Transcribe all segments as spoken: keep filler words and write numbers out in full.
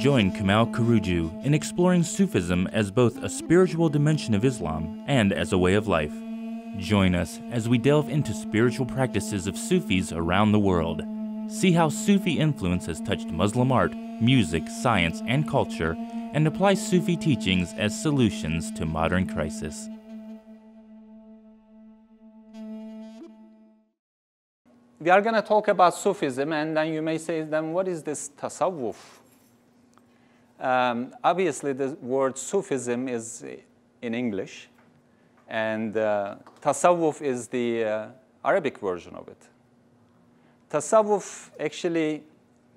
Join Kemal Korucu in exploring Sufism as both a spiritual dimension of Islam and as a way of life. Join us as we delve into spiritual practices of Sufis around the world. See how Sufi influence has touched Muslim art, music, science, and culture, and apply Sufi teachings as solutions to modern crisis. We are going to talk about Sufism, and then you may say, then what is this Tasawwuf? Um, obviously, the word Sufism is in English, and uh, Tasawwuf is the uh, Arabic version of it. Tasawwuf actually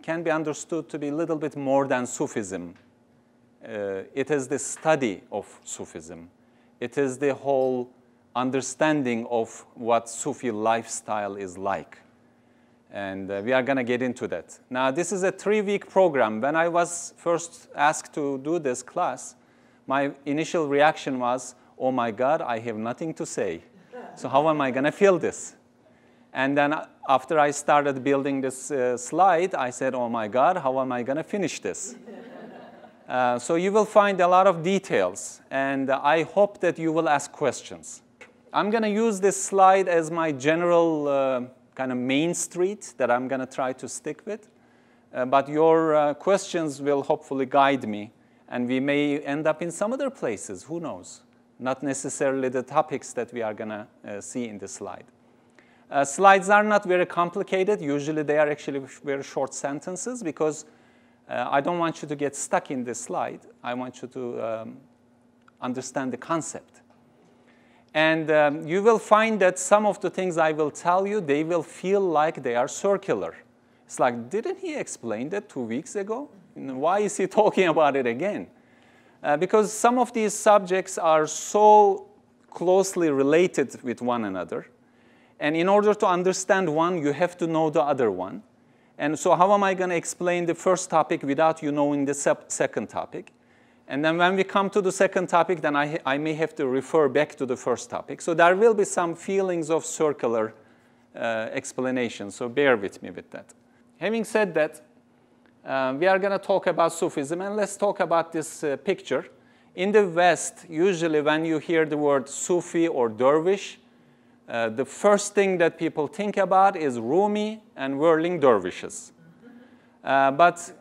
can be understood to be a little bit more than Sufism. Uh, it is the study of Sufism. It is the whole understanding of what Sufi lifestyle is like. And uh, we are going to get into that. Now, this is a three-week program. When I was first asked to do this class, my initial reaction was, oh my God, I have nothing to say. So how am I going to fill this? And then after I started building this uh, slide, I said, oh my God, how am I going to finish this? uh, so you will find a lot of details, and I hope that you will ask questions. I'm going to use this slide as my general uh, kind of main street that I'm going to try to stick with. Uh, but your uh, questions will hopefully guide me, and we may end up in some other places, who knows? Not necessarily the topics that we are going to uh, see in this slide. Uh, slides are not very complicated. Usually they are actually very short sentences because uh, I don't want you to get stuck in this slide. I want you to um, understand the concept. And um, you will find that some of the things I will tell you, they will feel like they are circular. It's like, didn't he explain that two weeks ago? Why is he talking about it again? Uh, because some of these subjects are so closely related with one another. And in order to understand one, you have to know the other one. And so how am I going to explain the first topic without you knowing the second topic? And then when we come to the second topic, then I, I may have to refer back to the first topic. So there will be some feelings of circular uh, explanation, so bear with me with that. Having said that, uh, we are going to talk about Sufism, and let's talk about this uh, picture. In the West, usually when you hear the word Sufi or dervish, uh, the first thing that people think about is Rumi and whirling dervishes. Uh, but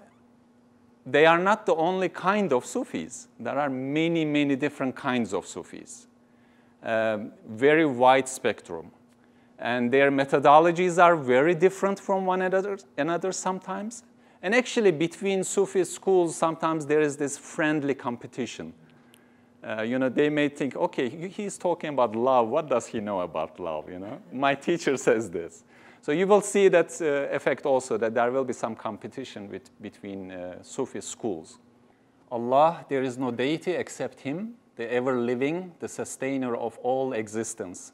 they are not the only kind of Sufis. There are many, many different kinds of Sufis. Um, very wide spectrum. And their methodologies are very different from one another, another sometimes. And actually, between Sufi schools, sometimes there is this friendly competition. Uh, you know, they may think, okay, he's talking about love. What does he know about love, you know? My teacher says this. So you will see that uh, effect also, that there will be some competition with, between uh, Sufi schools. Allah, there is no deity except Him, the ever-living, the sustainer of all existence.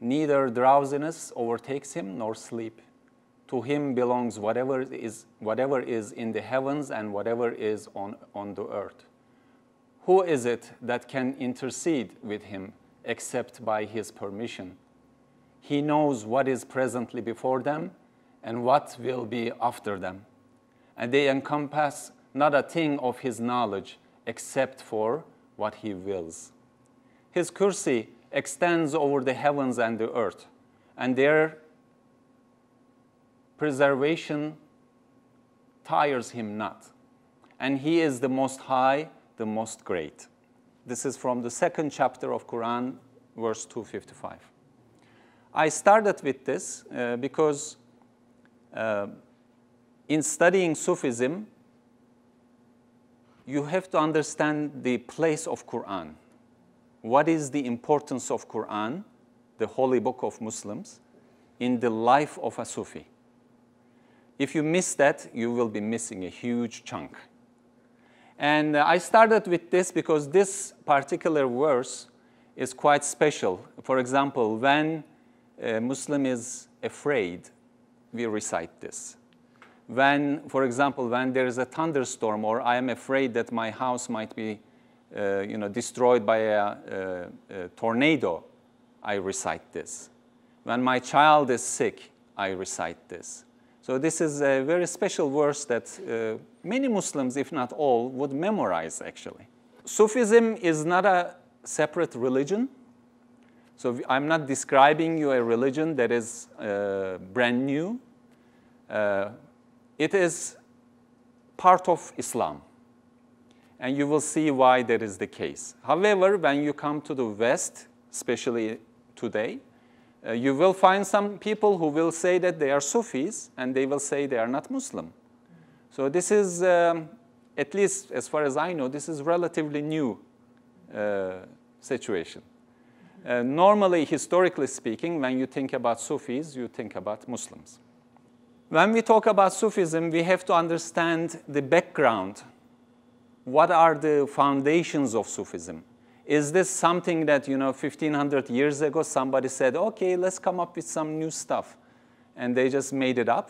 Neither drowsiness overtakes Him nor sleep. To Him belongs whatever is, whatever is in the heavens and whatever is on, on the earth. Who is it that can intercede with Him except by His permission? He knows what is presently before them and what will be after them. And they encompass not a thing of His knowledge except for what He wills. His kursi extends over the heavens and the earth, and their preservation tires Him not. And He is the Most High, the Most Great. This is from the second chapter of Quran, verse two fifty-five. I started with this uh, because uh, in studying Sufism, you have to understand the place of Quran. What is the importance of Quran, the holy book of Muslims, in the life of a Sufi? If you miss that, you will be missing a huge chunk. And uh, I started with this because this particular verse is quite special. For example, when a Muslim is afraid, we recite this. when, for example, when there is a thunderstorm or I am afraid that my house might be uh, you know, destroyed by a, a, a tornado, I recite this. When my child is sick, I recite this. So this is a very special verse that uh, many Muslims, if not all, would memorize actually. Sufism is not a separate religion. So I'm not describing you a religion that is uh, brand new. Uh, it is part of Islam. And you will see why that is the case. However, when you come to the West, especially today, Uh, you will find some people who will say that they are Sufis, and they will say they are not Muslim. So this is, um, at least as far as I know, this is relatively new uh, situation. Uh, normally, historically speaking, when you think about Sufis, you think about Muslims. When we talk about Sufism, we have to understand the background. What are the foundations of Sufism? Is this something that, you know, fifteen hundred years ago somebody said, okay, let's come up with some new stuff, and they just made it up?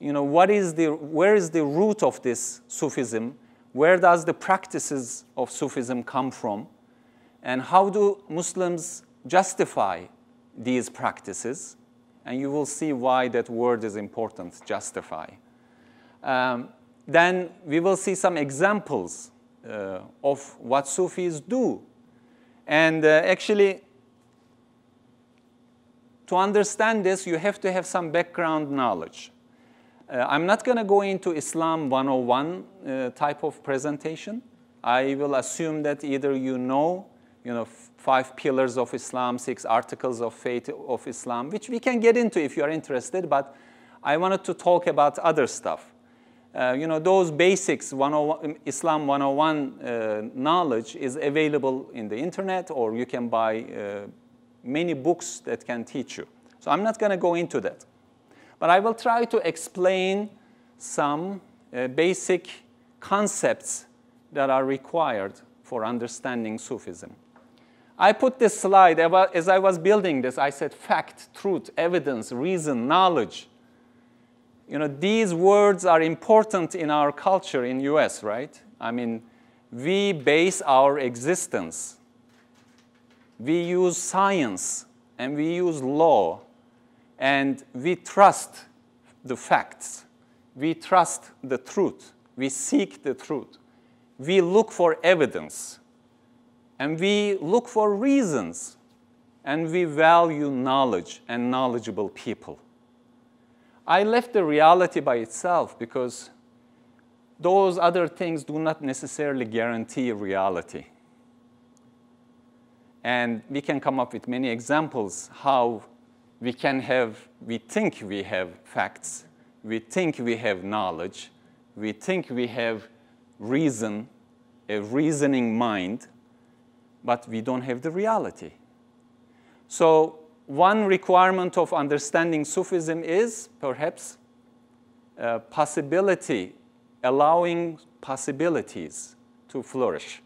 You know, what is the, where is the root of this Sufism? Where does the practices of Sufism come from? And how do Muslims justify these practices? And you will see why that word is important, justify. Um, then we will see some examples uh, of what Sufis do. And uh, actually, to understand this, you have to have some background knowledge. Uh, I'm not going to go into Islam one oh one uh, type of presentation. I will assume that either you know, you know, five pillars of Islam, six articles of faith of Islam, which we can get into if you are interested, but I wanted to talk about other stuff. Uh, you know, those basics, Islam one oh one uh, knowledge is available in the internet, or you can buy uh, many books that can teach you. So I'm not going to go into that. But I will try to explain some uh, basic concepts that are required for understanding Sufism. I put this slide, as I was building this, I said fact, truth, evidence, reason, knowledge. You know, these words are important in our culture in U S, right? I mean, we base our existence. We use science, and we use law, and we trust the facts. We trust the truth. We seek the truth. We look for evidence, and we look for reasons, and we value knowledge and knowledgeable people. I left the reality by itself because those other things do not necessarily guarantee reality. And we can come up with many examples how we can have, we think we have facts, we think we have knowledge, we think we have reason, a reasoning mind, but we don't have the reality. So, one requirement of understanding Sufism is, perhaps, uh, possibility, allowing possibilities to flourish.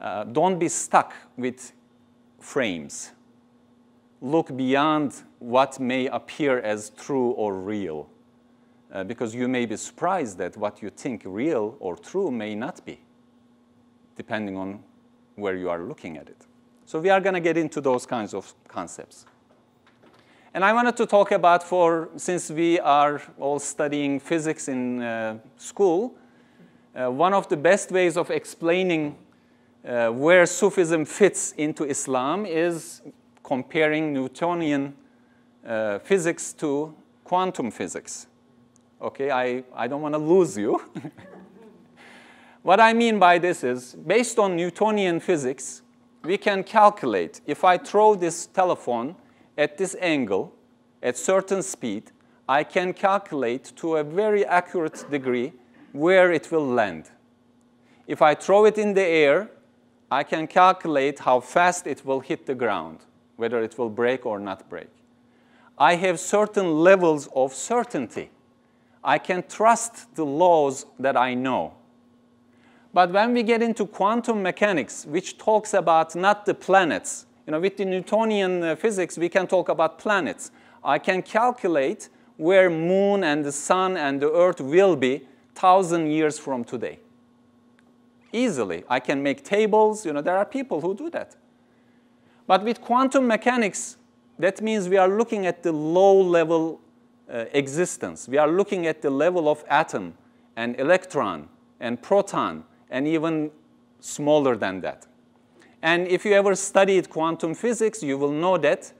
Uh, don't be stuck with frames. Look beyond what may appear as true or real, uh, because you may be surprised that what you think real or true may not be, depending on where you are looking at it. So we are going to get into those kinds of concepts. And I wanted to talk about, for, since we are all studying physics in uh, school, uh, one of the best ways of explaining uh, where Sufism fits into Islam is comparing Newtonian uh, physics to quantum physics. Okay, I, I don't want to lose you. What I mean by this is, based on Newtonian physics, we can calculate, if I throw this telephone at this angle, at certain speed, I can calculate to a very accurate degree where it will land. If I throw it in the air, I can calculate how fast it will hit the ground, whether it will break or not break. I have certain levels of certainty. I can trust the laws that I know. But when we get into quantum mechanics, which talks about not the planets, you know, with the Newtonian physics, we can talk about planets. I can calculate where moon and the sun and the earth will be thousand years from today. Easily. I can make tables. You know, there are people who do that. But with quantum mechanics, that means we are looking at the low-level uh, existence. We are looking at the level of atom and electron and proton and even smaller than that. And if you ever studied quantum physics, you will know that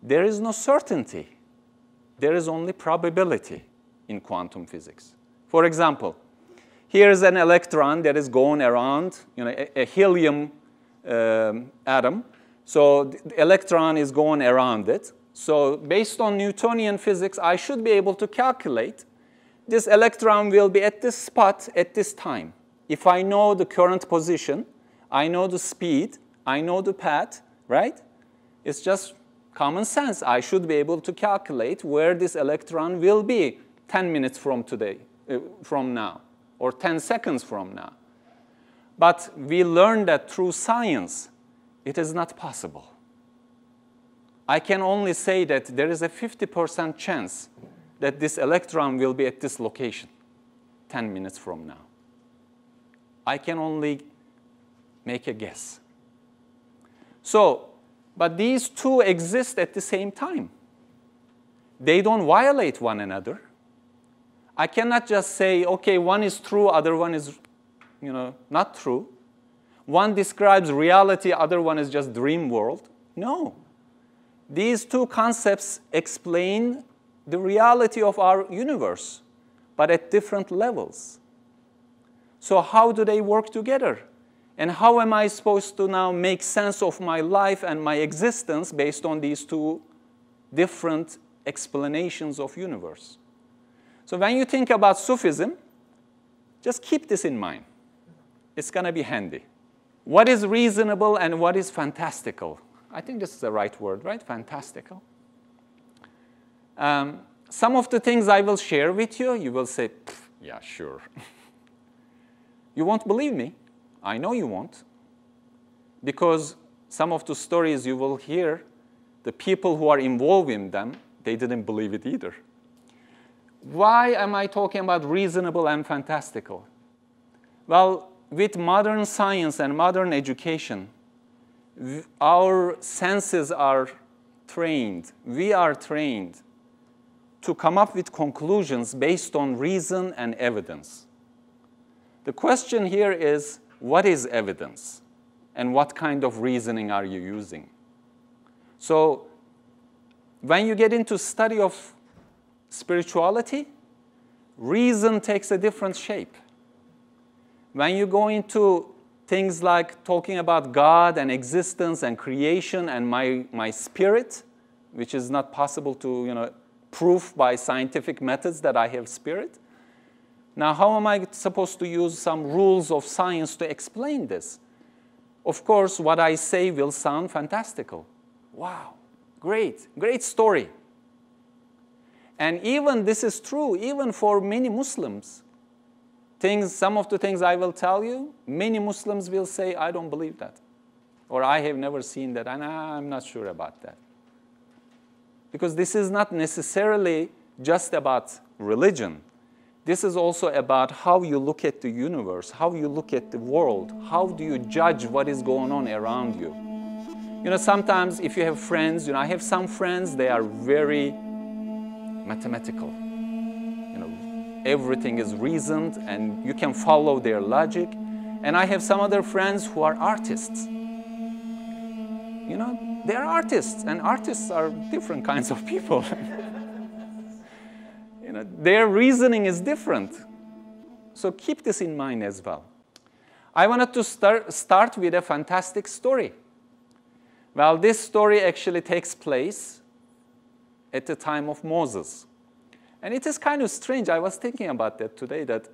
there is no certainty. There is only probability in quantum physics. For example, here is an electron that is going around, you know, a, a helium um, atom. So the electron is going around it. So based on Newtonian physics, I should be able to calculate this electron will be at this spot at this time. If I know the current position, I know the speed, I know the path, right? It's just common sense. I should be able to calculate where this electron will be ten minutes from today, uh, from now, or ten seconds from now. But we learned that through science, it is not possible. I can only say that there is a fifty percent chance that this electron will be at this location ten minutes from now. I can only make a guess. So, but these two exist at the same time. They don't violate one another. I cannot just say, okay, one is true, other one is, you know, not true. One describes reality, other one is just dream world. No. These two concepts explain the reality of our universe, but at different levels. So how do they work together? And how am I supposed to now make sense of my life and my existence based on these two different explanations of universe? So when you think about Sufism, just keep this in mind. It's going to be handy. What is reasonable and what is fantastical? I think this is the right word, right? Fantastical. Um, some of the things I will share with you, you will say, yeah, sure. You won't believe me. I know you won't, because some of the stories you will hear, the people who are involved in them, they didn't believe it either. Why am I talking about reasonable and fantastical? Well, with modern science and modern education, our senses are trained, we are trained to come up with conclusions based on reason and evidence. The question here is, what is evidence? And what kind of reasoning are you using? So when you get into study of spirituality, reason takes a different shape. When you go into things like talking about God and existence and creation and my, my spirit, which is not possible to, you know, prove by scientific methods that I have spirit, now, how am I supposed to use some rules of science to explain this? Of course, what I say will sound fantastical. Wow, great, great story. And even this is true, even for many Muslims. Things, some of the things I will tell you, many Muslims will say, I don't believe that. Or I have never seen that, and I'm not sure about that. Because this is not necessarily just about religion. This is also about how you look at the universe, how you look at the world, how do you judge what is going on around you. You know, sometimes if you have friends, you know, I have some friends, they are very mathematical. You know, everything is reasoned and you can follow their logic. And I have some other friends who are artists. You know, they are artists, and artists are different kinds of people. You know, their reasoning is different. So keep this in mind as well. I wanted to start, start with a fantastic story. Well, this story actually takes place at the time of Moses. And it is kind of strange. I was thinking about that today, that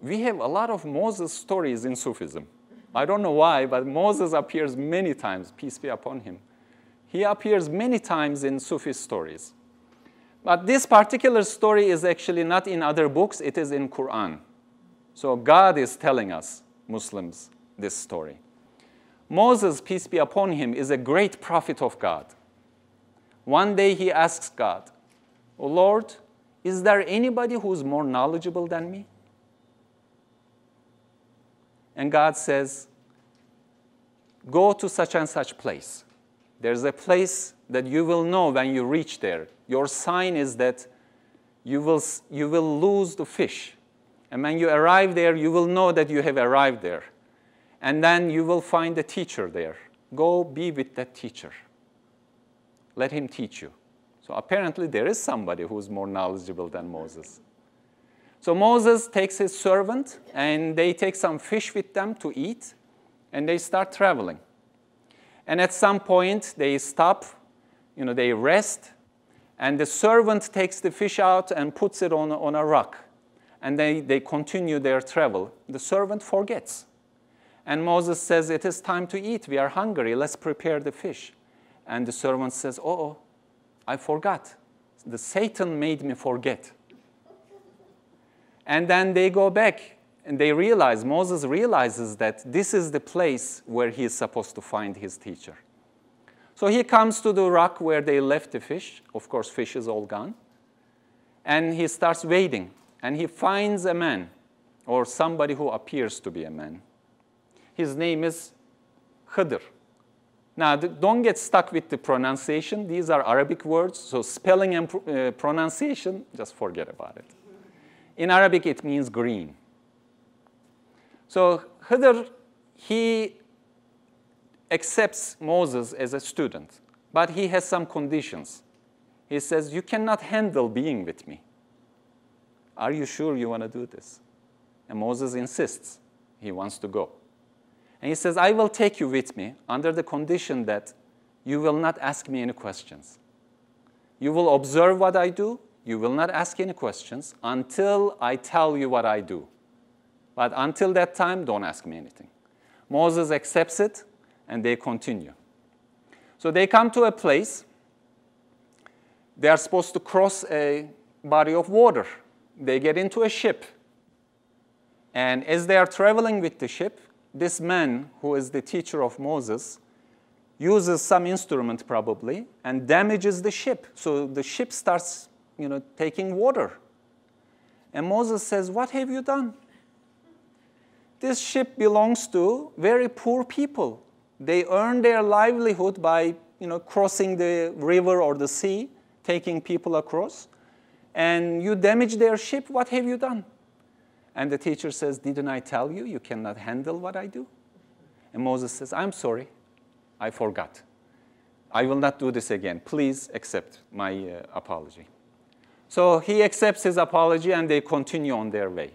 we have a lot of Moses stories in Sufism. I don't know why, but Moses appears many times, peace be upon him. He appears many times in Sufi stories. But this particular story is actually not in other books, it is in Quran. So God is telling us, Muslims, this story. Moses, peace be upon him, is a great prophet of God. One day he asks God, "O Lord, Is there anybody who's more knowledgeable than me? And God says, go to such and such place. There's a place that you will know when you reach there. Your sign is that you will, you will lose the fish. And when you arrive there, you will know that you have arrived there. And then you will find a teacher there. Go be with that teacher. Let him teach you. So apparently there is somebody who is more knowledgeable than Moses. So Moses takes his servant, and they take some fish with them to eat, and they start traveling. And at some point, they stop, you know, they rest, and the servant takes the fish out and puts it on, on a rock. And they, they continue their travel. The servant forgets. And Moses says, it is time to eat. We are hungry. Let's prepare the fish. And the servant says, uh oh, I forgot. The Satan made me forget. And then they go back, and they realize, Moses realizes that this is the place where he is supposed to find his teacher. So he comes to the rock where they left the fish. Of course, fish is all gone. And he starts wading, and he finds a man, or somebody who appears to be a man. His name is Khidr. Now, don't get stuck with the pronunciation. These are Arabic words, so spelling and pr uh, pronunciation, just forget about it. In Arabic, it means green. So Khidr, he accepts Moses as a student, but he has some conditions. He says, you cannot handle being with me. Are you sure you want to do this? And Moses insists. He wants to go. And he says, I will take you with me under the condition that you will not ask me any questions. You will observe what I do. You will not ask any questions until I tell you what I do. But until that time, don't ask me anything. Moses accepts it, and they continue. So they come to a place. They are supposed to cross a body of water. They get into a ship. And as they are traveling with the ship, this man, who is the teacher of Moses, uses some instrument probably and damages the ship. So the ship starts, you know, taking water. And Moses says, what have you done? This ship belongs to very poor people. They earn their livelihood by, you know, crossing the river or the sea, taking people across. And you damage their ship. What have you done? And the teacher says, didn't I tell you you cannot handle what I do? And Moses says, I'm sorry. I forgot. I will not do this again. Please accept my uh, apology. So he accepts his apology, and they continue on their way.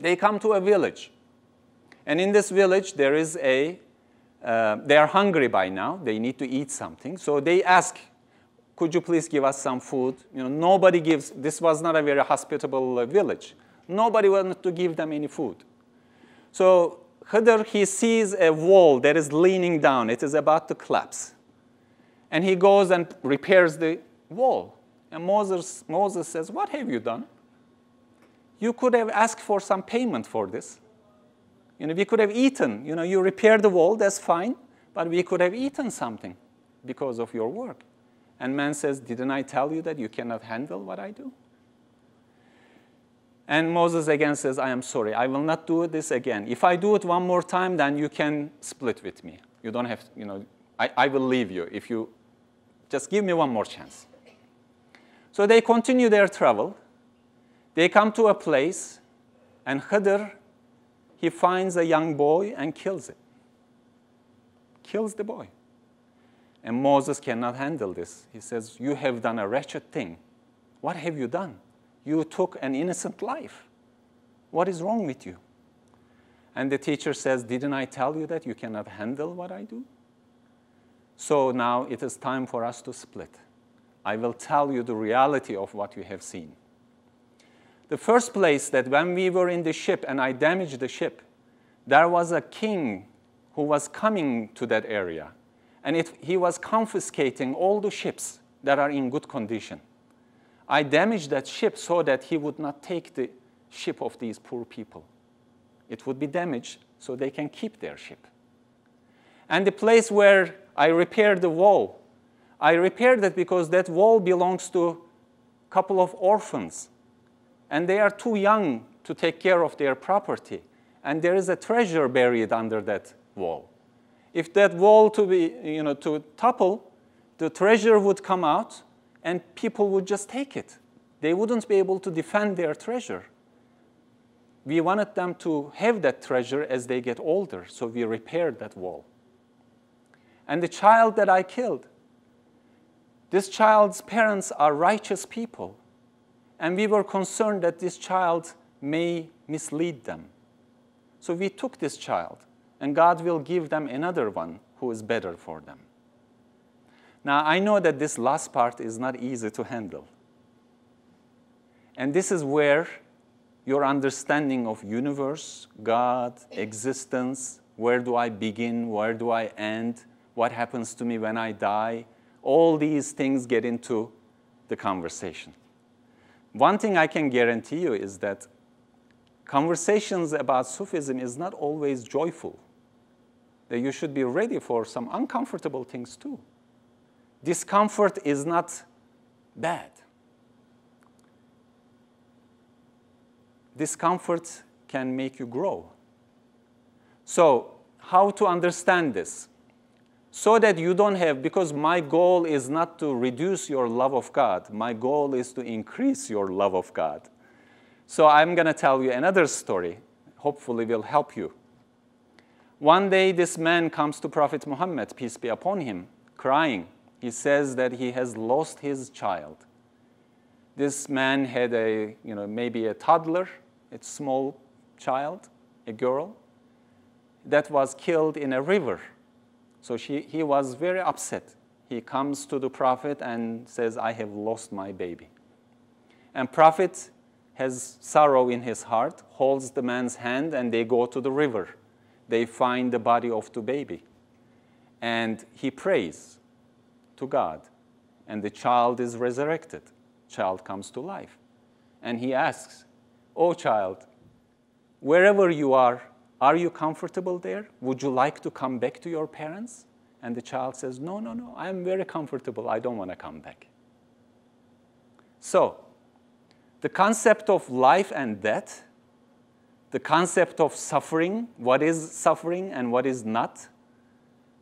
They come to a village. And in this village, there is a, uh, they are hungry by now. They need to eat something. So they ask, could you please give us some food? You know, nobody gives. This was not a very hospitable village. Nobody wanted to give them any food. So Khidr, he sees a wall that is leaning down. It is about to collapse. And he goes and repairs the wall. And Moses, Moses says, what have you done? You could have asked for some payment for this. You know, we could have eaten. You know, you repaired the wall, that's fine. But we could have eaten something because of your work. And man says, didn't I tell you that you cannot handle what I do? And Moses again says, I am sorry. I will not do this again. If I do it one more time, then you can split with me. You don't have, you know, I, I will leave you if you just give me one more chance. So they continue their travel. They come to a place, and Khidr, he finds a young boy and kills it. Kills the boy. And Moses cannot handle this. He says, you have done a wretched thing. What have you done? You took an innocent life. What is wrong with you? And the teacher says, didn't I tell you that you cannot handle what I do? So now it is time for us to split. I will tell you the reality of what you have seen. The first place that when we were in the ship and I damaged the ship, there was a king who was coming to that area. And it, he was confiscating all the ships that are in good condition. I damaged that ship so that he would not take the ship of these poor people. It would be damaged so they can keep their ship. And the place where I repaired the wall, I repaired it because that wall belongs to couple of orphans, and they are too young to take care of their property, and there is a treasure buried under that wall. If that wall to be, you know, to topple, the treasure would come out, and people would just take it. They wouldn't be able to defend their treasure. We wanted them to have that treasure as they get older, so we repaired that wall. And the child that I killed, this child's parents are righteous people, and we were concerned that this child may mislead them. So we took this child, and God will give them another one who is better for them. Now, I know that this last part is not easy to handle. And this is where your understanding of universe, God, existence, where do I begin, where do I end, what happens to me when I die, all these things get into the conversation. One thing I can guarantee you is that conversations about Sufism is not always joyful. That you should be ready for some uncomfortable things too. Discomfort is not bad. Discomfort can make you grow. So, how to understand this? So that you don't have, because my goal is not to reduce your love of God. My goal is to increase your love of God. So I'm going to tell you another story. Hopefully will help you. One day this man comes to Prophet Muhammad, peace be upon him, crying. He says that he has lost his child. This man had a, you know, maybe a toddler, a small child, a girl, that was killed in a river. So she, he was very upset. He comes to the Prophet and says, I have lost my baby. And Prophet has sorrow in his heart, holds the man's hand, and they go to the river. They find the body of the baby. And he prays to God. And the child is resurrected. Child comes to life. And he asks, oh child, wherever you are, are you comfortable there? Would you like to come back to your parents? And the child says, no, no, no, I'm very comfortable. I don't want to come back. So, the concept of life and death, the concept of suffering, what is suffering and what is not,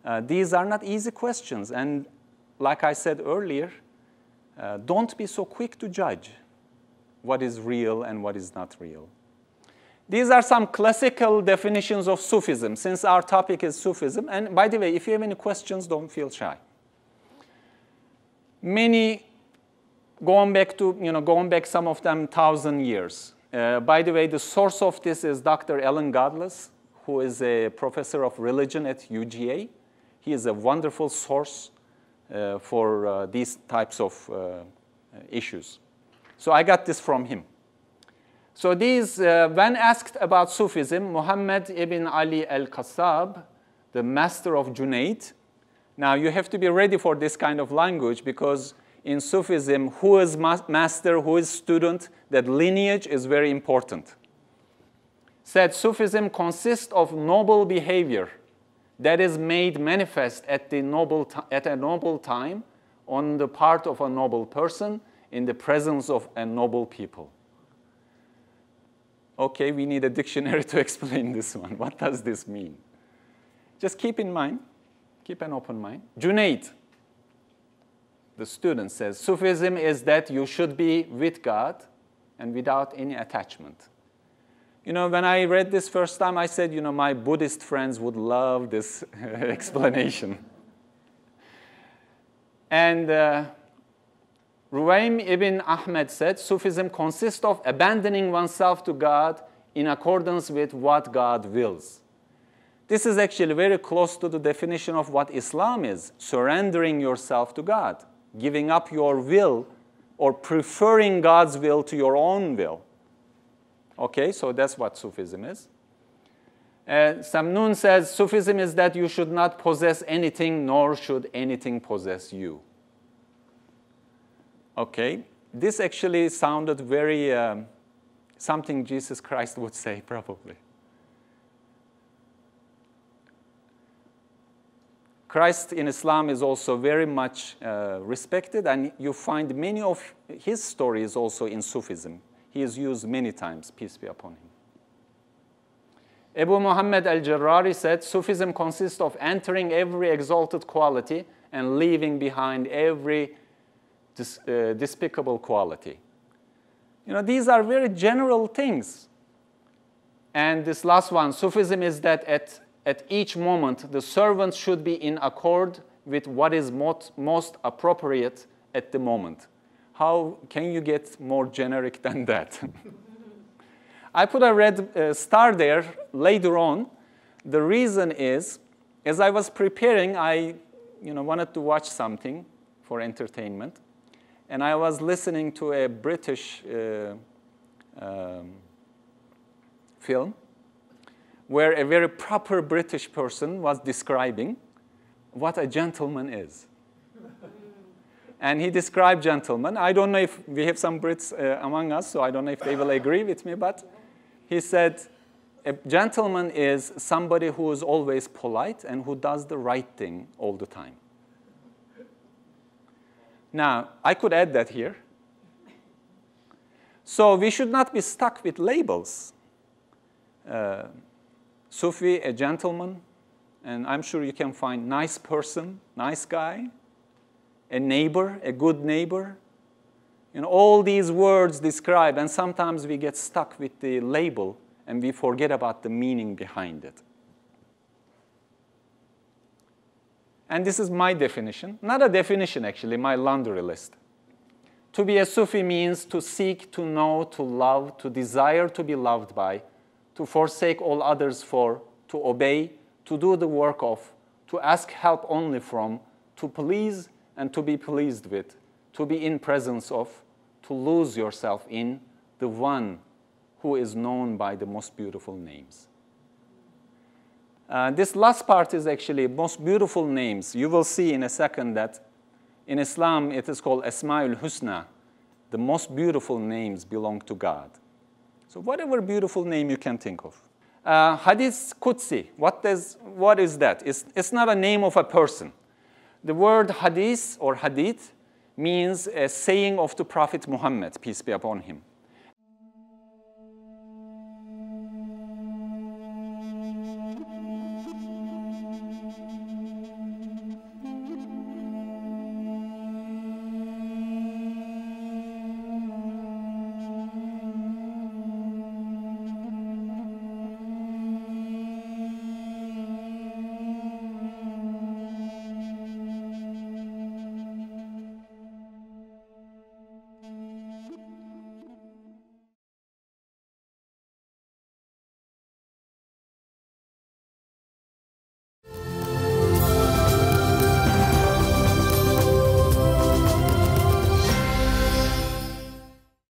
uh, these are not easy questions. And like I said earlier, uh, don't be so quick to judge what is real and what is not real. These are some classical definitions of Sufism, since our topic is Sufism. And by the way, if you have any questions, don't feel shy. Many, going back to, you know, going back some of them thousand years. Uh, by the way, the source of this is Doctor Alan Godless, who is a professor of religion at U G A. He is a wonderful source uh, for uh, these types of uh, issues. So I got this from him. So these, uh, when asked about Sufism, Muhammad ibn Ali al-Qasab, the master of Junaid. Now, you have to be ready for this kind of language, because in Sufism, who is ma master, who is student, that lineage is very important. Said, Sufism consists of noble behavior that is made manifest at, the noble at a noble time on the part of a noble person in the presence of a noble people. Okay, we need a dictionary to explain this one. What does this mean? Just keep in mind, keep an open mind. Junaid, the student, says, Sufism is that you should be with God and without any attachment. You know, when I read this first time, I said, you know, my Buddhist friends would love this explanation. And uh, Ruwaim ibn Ahmed said, Sufism consists of abandoning oneself to God in accordance with what God wills. This is actually very close to the definition of what Islam is, surrendering yourself to God, giving up your will or preferring God's will to your own will. Okay, so that's what Sufism is. Uh, Samnoon says, Sufism is that you should not possess anything, nor should anything possess you. Okay, this actually sounded very, um, something Jesus Christ would say, probably. Christ in Islam is also very much uh, respected, and you find many of his stories also in Sufism. He is used many times, peace be upon him. Abu Muhammad al-Jarrari said, Sufism consists of entering every exalted quality and leaving behind every dis uh, despicable quality. You know, these are very general things. And this last one, Sufism is that at, at each moment, the servant should be in accord with what is most, most appropriate at the moment. How can you get more generic than that? I put a red uh, star there later on. The reason is, as I was preparing, I you know, wanted to watch something for entertainment. And I was listening to a British uh, um, film where a very proper British person was describing what a gentleman is. And he described gentlemen. I don't know if we have some Brits uh, among us, so I don't know if they will agree with me, but he said, a gentleman is somebody who is always polite and who does the right thing all the time. Now, I could add that here. So we should not be stuck with labels. Uh, Sufi, a gentleman, and I'm sure you can find nice person, nice guy, a neighbor, a good neighbor. You know, all these words describe, and sometimes we get stuck with the label and we forget about the meaning behind it. And this is my definition. Not a definition, actually, my laundry list. To be a Sufi means to seek, to know, to love, to desire to be loved by, to forsake all others for, to obey, to do the work of, to ask help only from, to please and to be pleased with, to be in presence of, to lose yourself in the one who is known by the most beautiful names. Uh, this last part is actually most beautiful names. You will see in a second that in Islam it is called Asma'ul Husna. The most beautiful names belong to God. So whatever beautiful name you can think of. Uh, Hadith Qudsi, what, does, what is that? It's, it's not a name of a person. The word Hadith or Hadith means a saying of the Prophet Muhammad, peace be upon him.